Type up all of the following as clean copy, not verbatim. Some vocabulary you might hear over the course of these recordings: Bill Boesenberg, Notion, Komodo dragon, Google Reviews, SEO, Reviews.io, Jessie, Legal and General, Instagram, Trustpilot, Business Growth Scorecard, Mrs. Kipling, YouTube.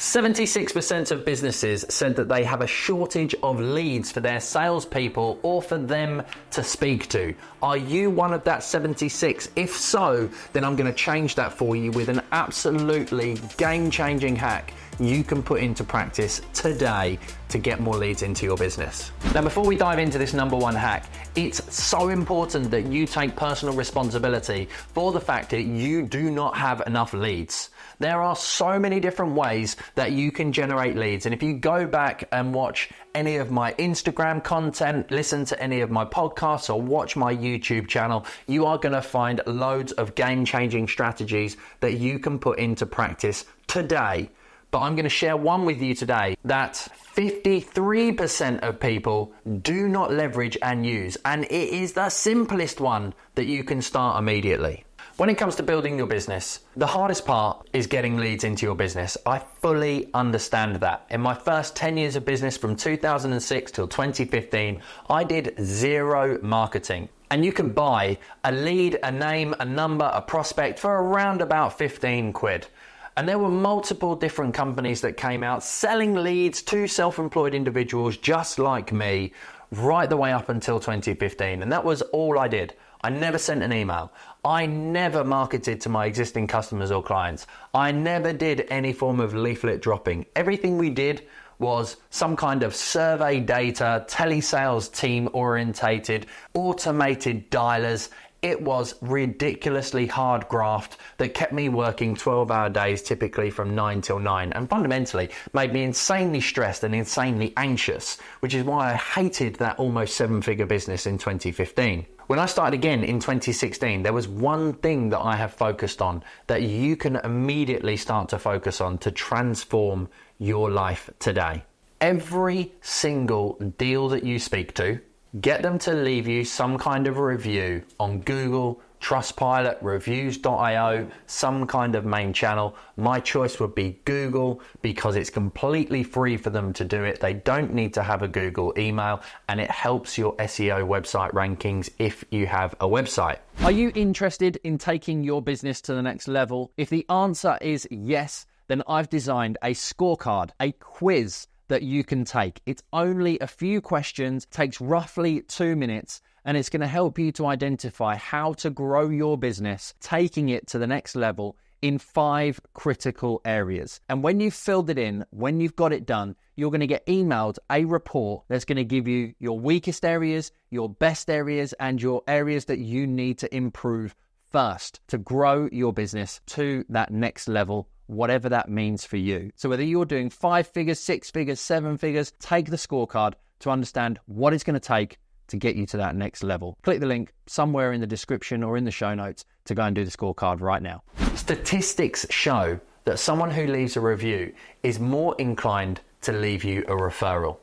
76% of businesses said that they have a shortage of leads for their salespeople or for them to speak to. Are you one of that 76? If so, then I'm going to change that for you with an absolutely game-changing hack you can put into practice today to get more leads into your business. Now, before we dive into this #1 hack, it's so important that you take personal responsibility for the fact that you do not have enough leads. There are so many different ways that you can generate leads. And if you go back and watch any of my Instagram content, listen to any of my podcasts, or watch my YouTube channel, you are going to find loads of game-changing strategies that you can put into practice today. But I'm going to share one with you today that 53% of people do not leverage and use, and it is the simplest one that you can start immediately. When it comes to building your business, the hardest part is getting leads into your business. I fully understand that. In my first 10 years of business, from 2006 till 2015, I did zero marketing. And you can buy a lead, a name, a number, a prospect for around about 15 quid. And there were multiple different companies that came out selling leads to self-employed individuals just like me right the way up until 2015. And that was all I did. I never sent an email. I never marketed to my existing customers or clients. I never did any form of leaflet dropping. Everything we did was some kind of survey data, telesales team orientated, automated dialers. It was ridiculously hard graft that kept me working 12-hour days, typically from 9 till 9, and fundamentally made me insanely stressed and insanely anxious, which is why I hated that almost seven-figure business in 2015. When I started again in 2016, there was one thing that I have focused on that you can immediately start to focus on to transform your life today. Every single deal that you speak to, get them to leave you some kind of review on Google, Trustpilot, Reviews.io, some kind of main channel. My choice would be Google because it's completely free for them to do it. They don't need to have a Google email, and it helps your SEO website rankings if you have a website. Are you interested in taking your business to the next level? If the answer is yes, then I've designed a scorecard, a quiz that you can take. It's only a few questions, takes roughly 2 minutes, and it's going to help you to identify how to grow your business, taking it to the next level in 5 critical areas. And when you've filled it in, when you've got it done, you're going to get emailed a report that's going to give you your weakest areas, your best areas, and your areas that you need to improve first to grow your business to that next level, whatever that means for you. So whether you're doing 5 figures, 6 figures, 7 figures, take the scorecard to understand what it's going to take to get you to that next level. Click the link somewhere in the description or in the show notes to go and do the scorecard right now. Statistics show that someone who leaves a review is more inclined to leave you a referral.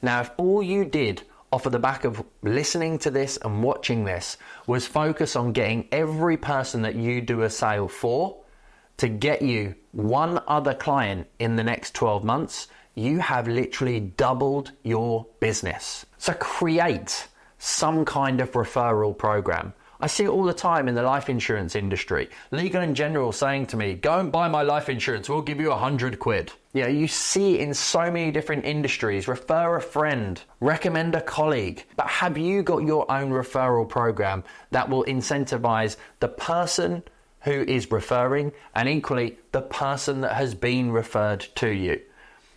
Now, if all you did off of the back of listening to this and watching this was focus on getting every person that you do a sale for to get you one other client in the next 12 months, you have literally doubled your business. So create some kind of referral program. I see it all the time in the life insurance industry. Legal and General saying to me, go and buy my life insurance, we'll give you 100 quid. Yeah, you see in so many different industries, refer a friend, recommend a colleague, but have you got your own referral program that will incentivize the person who is referring and equally the person that has been referred to you?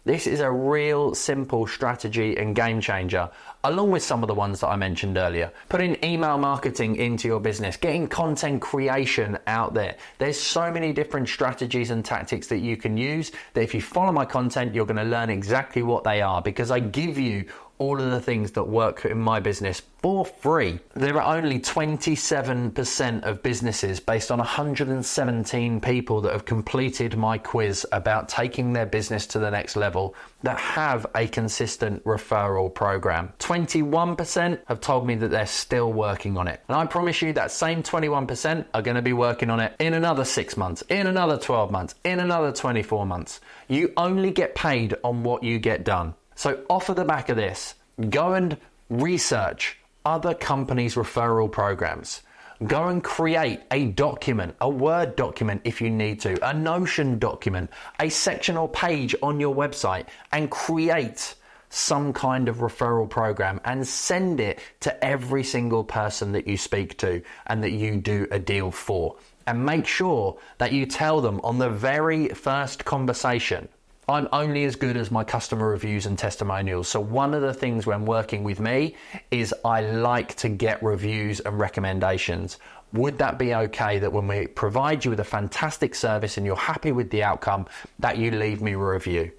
This is a real simple strategy and game changer, along with some of the ones that I mentioned earlier. Putting email marketing into your business, getting content creation out there. There's so many different strategies and tactics that you can use that if you follow my content, you're going to learn exactly what they are, because I give you all of the things that work in my business for free. There are only 27% of businesses, based on 117 people that have completed my quiz about taking their business to the next level, that have a consistent referral program. 21% have told me that they're still working on it. And I promise you that same 21% are going to be working on it in another 6 months, in another 12 months, in another 24 months. You only get paid on what you get done. So off of the back of this, go and research other companies' referral programs. go and create a document, a Word document if you need to, a Notion document, a section or page on your website, and create some kind of referral program and send it to every single person that you speak to and that you do a deal for. And make sure that you tell them on the very first conversation, I'm only as good as my customer reviews and testimonials. So one of the things when working with me is I like to get reviews and recommendations. Would that be okay that when we provide you with a fantastic service and you're happy with the outcome, that you leave me a review?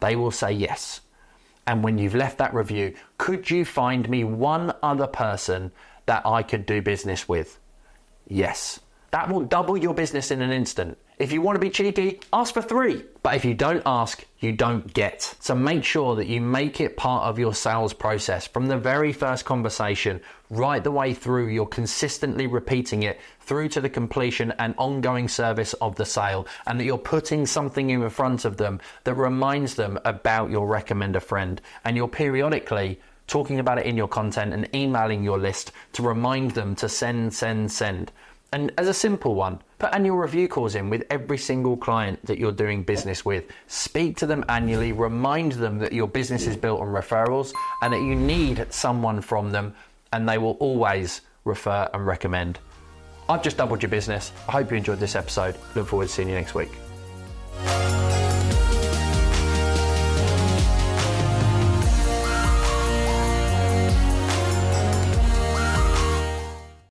They will say yes. And when you've left that review, could you find me one other person that I could do business with? Yes. That will double your business in an instant. If you want to be cheeky, ask for 3. But if you don't ask, you don't get. So make sure that you make it part of your sales process from the very first conversation, right the way through. You're consistently repeating it through to the completion and ongoing service of the sale, and that you're putting something in front of them that reminds them about your recommend a friend, and you're periodically talking about it in your content and emailing your list to remind them to send. And as a simple one, put annual review calls in with every single client that you're doing business with. Speak to them annually, remind them that your business is built on referrals and that you need someone from them, and they will always refer and recommend. I've just doubled your business. I hope you enjoyed this episode. Look forward to seeing you next week.